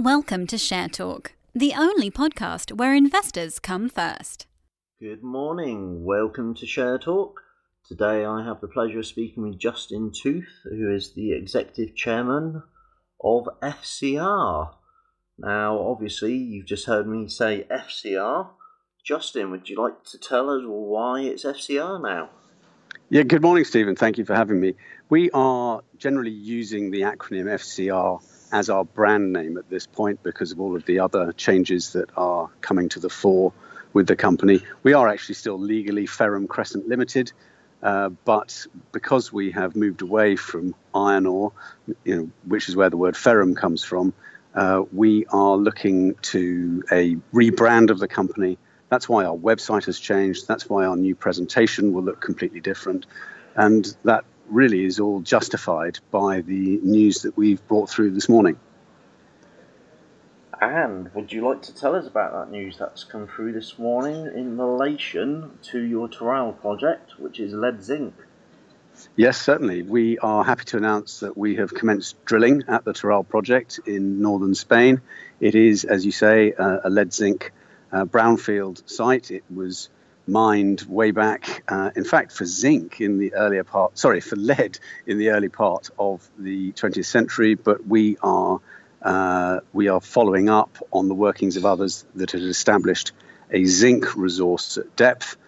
Welcome to Share Talk, the only podcast where investors come first. Good morning. Welcome to Share Talk. Today I have the pleasure of speaking with Justin Tooth, who is the Executive Chairman of FCR. Now, obviously, you've just heard me say FCR. Justin, would you like to tell us why it's FCR now? Yeah, good morning, Stephen. Thank you for having me. We are generally using the acronym FCR as our brand name at this point because of all of the other changes that are coming to the fore with the company. We are actually still legally Ferrum Crescent Limited, but because we have moved away from iron ore, which is where the word ferrum comes from, we are looking to a rebrand of the company. That's why our website has changed. That's why our new presentation will look completely different. And that really is all justified by the news that we've brought through this morning. And would you like to tell us about that news that's come through this morning in relation to your Toral project, which is lead zinc? Yes, certainly. We are happy to announce that we have commenced drilling at the Toral project in northern Spain. It is, as you say, a lead zinc brownfield site. It was mined way back, in fact, for zinc in the earlier part, for lead in the early part of the 20th century. But we are following up on the workings of others that had established a zinc resource at depth.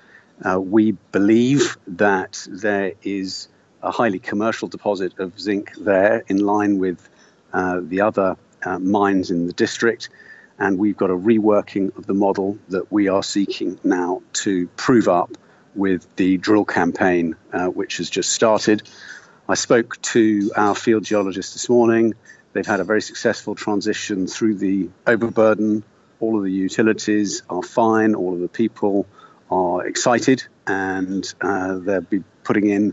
We believe that there is a highly commercial deposit of zinc there in line with the other mines in the district. And we've got a reworking of the model that we are seeking now to prove up with the drill campaign, which has just started. I spoke to our field geologist this morning. They've had a very successful transition through the overburden. All of the utilities are fine. All of the people are excited, and they'll be putting in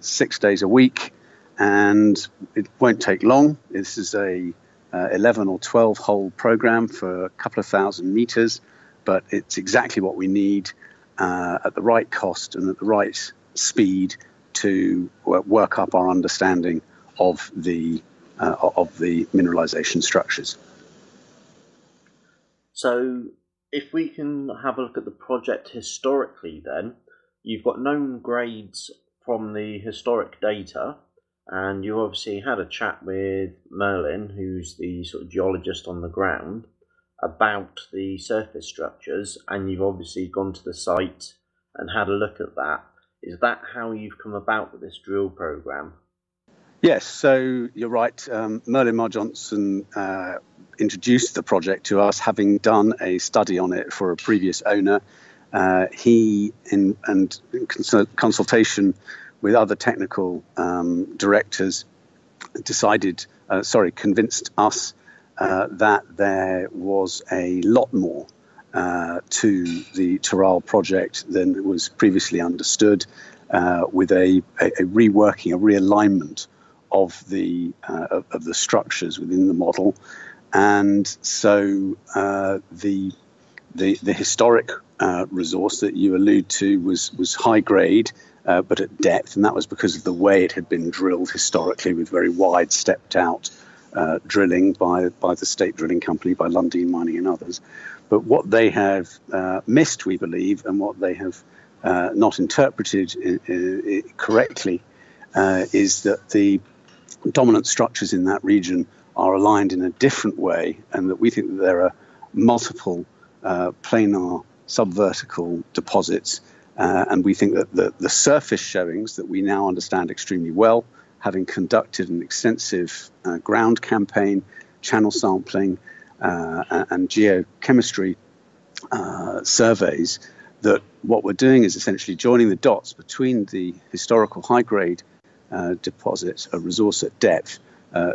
6 days a week. And it won't take long. This is a 11 or 12 hole program for a couple of thousand meters, but it's exactly what we need at the right cost and at the right speed to work up our understanding of the mineralization structures. So if we can have a look at the project historically, then you've got known grades from the historic data. And you obviously had a chat with Merlin, who's the sort of geologist on the ground, about the surface structures, and you've obviously gone to the site and had a look at that. Is that how you've come about with this drill program? Yes, so you're right. Merlin Mar-Johnson introduced the project to us, having done a study on it for a previous owner. He, in consultation with other technical directors, convinced us that there was a lot more to the Toral project than was previously understood, with a reworking, a realignment of the structures within the model. And so the historic resource that you allude to was high grade, but at depth, and that was because of the way it had been drilled historically, with very wide stepped-out drilling by the state drilling company, by Lundin Mining and others. But what they have missed, we believe, and what they have not interpreted correctly, is that the dominant structures in that region are aligned in a different way, and that we think that there are multiple planar subvertical deposits. And we think that the surface showings that we now understand extremely well, having conducted an extensive ground campaign, channel sampling, and geochemistry surveys, that what we're doing is essentially joining the dots between the historical high-grade deposits, a resource at depth,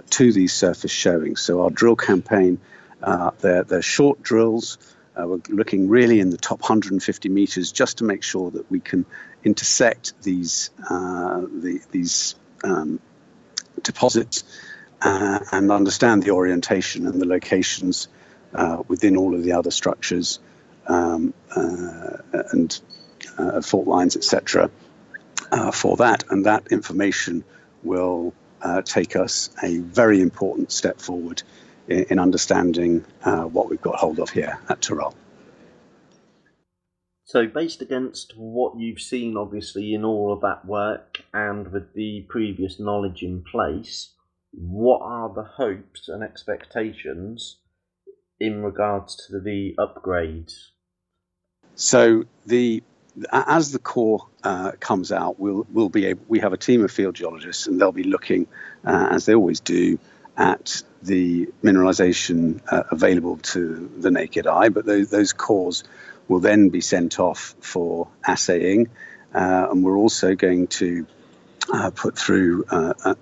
to these surface showings. So our drill campaign, they're short drills. We're looking really in the top 150 meters just to make sure that we can intersect these deposits and understand the orientation and the locations within all of the other structures and fault lines, etc. For that, and that information will take us a very important step forward in understanding what we've got hold of here at Toral. So based against what you've seen, obviously, in all of that work and with the previous knowledge in place, what are the hopes and expectations in regards to the upgrades? So as the core comes out, we'll be able, we have a team of field geologists, and they'll be looking, as they always do, at the mineralization available to the naked eye. But those cores will then be sent off for assaying, and we're also going to put through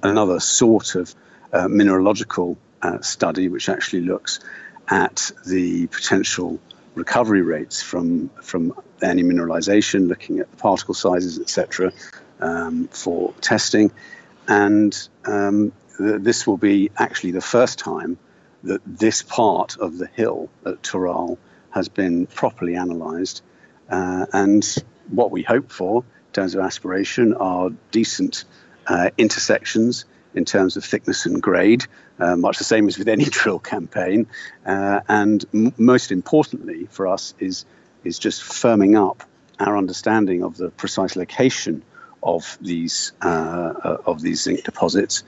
another sort of mineralogical study, which actually looks at the potential recovery rates from any mineralization, looking at the particle sizes, etc., for testing. And this will be actually the first time that this part of the hill at Toral has been properly analysed. And what we hope for in terms of aspiration are decent intersections in terms of thickness and grade, much the same as with any drill campaign. And most importantly for us is just firming up our understanding of the precise location of these zinc deposits,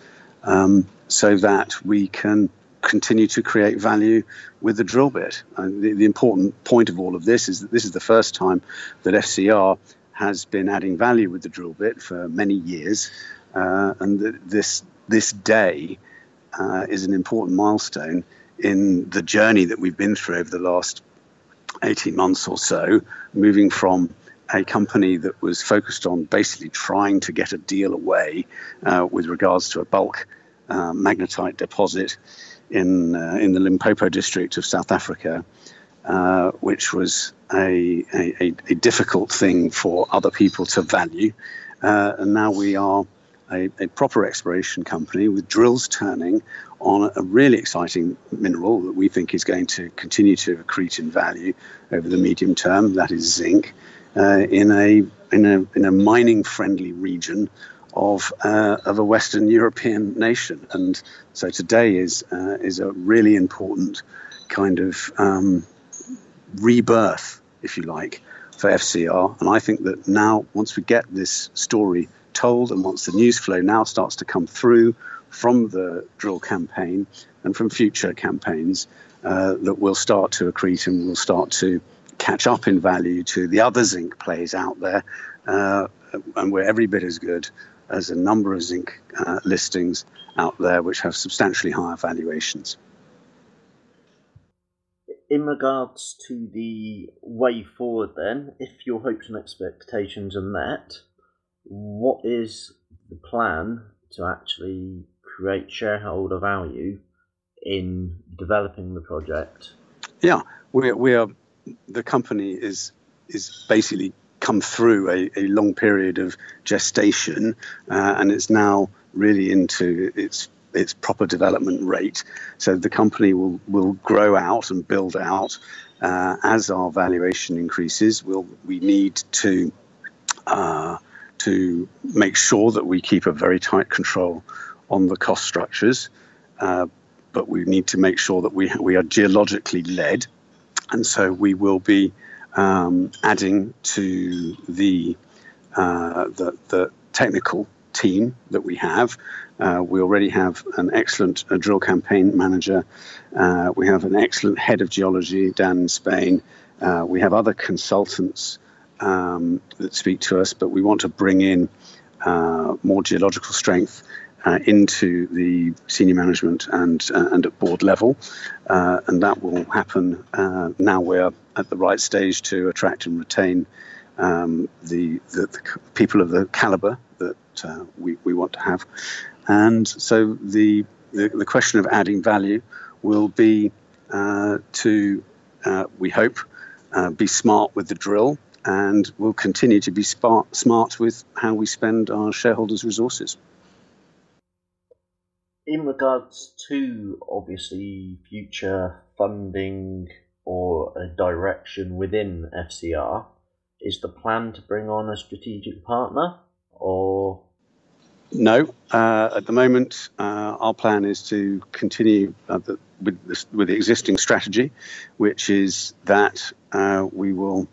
so that we can continue to create value with the drill bit. And the important point of all of this is that this is the first time that FCR has been adding value with the drill bit for many years, and this day is an important milestone in the journey that we've been through over the last 18 months or so, moving from a company that was focused on basically trying to get a deal away with regards to a bulk magnetite deposit in the Limpopo district of South Africa, which was a difficult thing for other people to value. And now we are a proper exploration company with drills turning on a really exciting mineral that we think is going to continue to accrete in value over the medium term. That is zinc, in a mining-friendly region of a Western European nation. And so today is a really important kind of rebirth, if you like, for FCR. And I think that now, once we get this story told, and once the news flow now starts to come through from the drill campaign and from future campaigns, that we'll start to accrete and we'll start to catch up in value to the other zinc plays out there, and we're every bit as good as a number of zinc listings out there which have substantially higher valuations. In regards to the way forward then, if your hopes and expectations are met, what is the plan to actually create shareholder value in developing the project? Yeah, we are the company is basically come through a long period of gestation, and it's now really into its proper development rate. So the company will grow out and build out as our valuation increases. We need to make sure that we keep a very tight control on the cost structures, but we need to make sure that we are geologically led, and so we will be adding to the technical team that we have. We already have an excellent drill campaign manager. We have an excellent head of geology, Dan Spain. We have other consultants that speak to us, but we want to bring in more geological strength into the senior management and at board level, and that will happen. Now we're at the right stage to attract and retain the people of the calibre that we want to have, and so the question of adding value will be to we hope be smart with the drill, and we'll continue to be smart with how we spend our shareholders' resources. In regards to, obviously, future funding or a direction within FCR, is the plan to bring on a strategic partner or...? No. At the moment, our plan is to continue with the existing strategy, which is that we will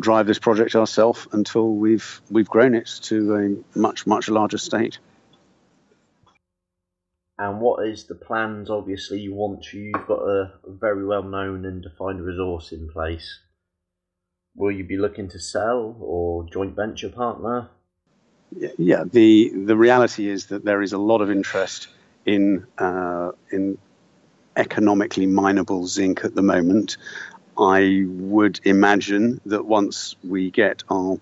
drive this project ourselves until we've grown it to a much larger state. And what is the plans, obviously, once you've got a very well-known and defined resource in place? Will you be looking to sell or joint venture partner? Yeah, the reality is that there is a lot of interest in economically mineable zinc at the moment. I would imagine that once we get our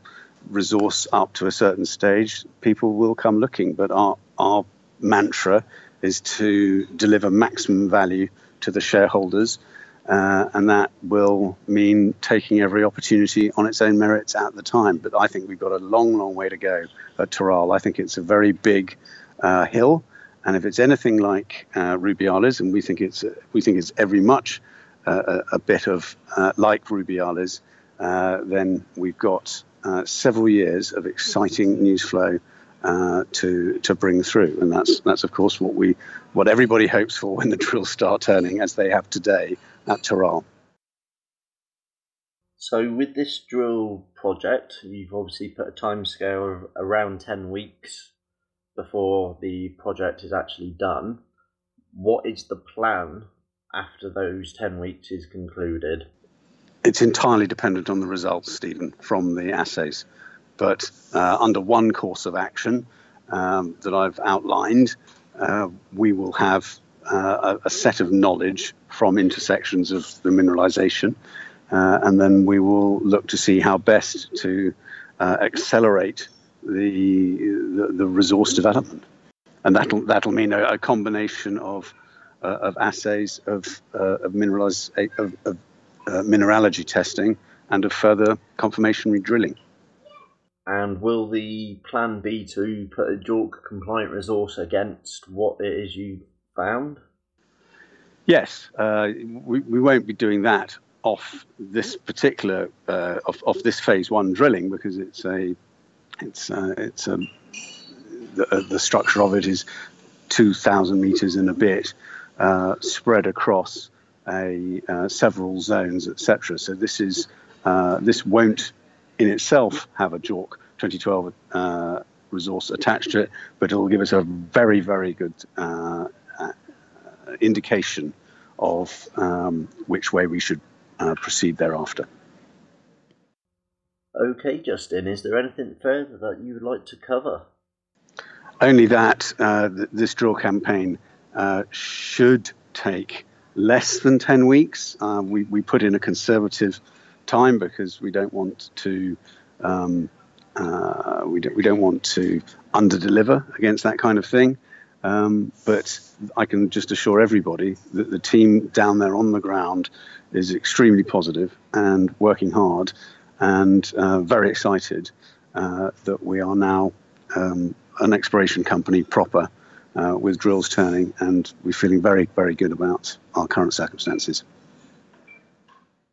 resource up to a certain stage, people will come looking, but our mantra is to deliver maximum value to the shareholders, and that will mean taking every opportunity on its own merits at the time. But I think we've got a long way to go at Toral. I think it's a very big hill, and if it's anything like Rubiales, and we think it's every much a bit of like Rubiales, then we've got several years of exciting news flow to bring through, and that's of course what everybody hopes for when the drills start turning, as they have today at Toral. So with this drill project, you've obviously put a timescale of around 10 weeks before the project is actually done. What is the plan after those 10 weeks is concluded? It's entirely dependent on the results, Stephen, from the assays. But under one course of action that I've outlined, we will have a set of knowledge from intersections of the mineralization, and then we will look to see how best to accelerate the resource development. And that'll mean a combination of assays of mineralogy testing and of further confirmation drilling. And will the plan be to put a JORC compliant resource against what it is you found? Yes, we won't be doing that off this particular off this phase 1 drilling, because the structure of it is 2,000 meters and a bit spread across several zones, etc. So this won't in itself have a JORC 2012 resource attached to it, but it will give us a very good indication of which way we should proceed thereafter. Okay, Justin, is there anything further that you would like to cover? Only that this drill campaign should take less than 10 weeks. We put in a conservative time because we don't want to we don't want to underdeliver against that kind of thing, but I can just assure everybody that the team down there on the ground is extremely positive and working hard, and very excited that we are now an exploration company proper, with drills turning, and we're feeling very good about our current circumstances.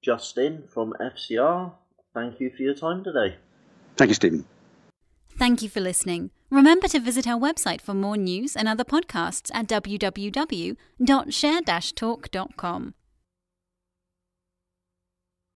Justin from FCR, thank you for your time today. Thank you, Stephen. Thank you for listening. Remember to visit our website for more news and other podcasts at www.share-talk.com.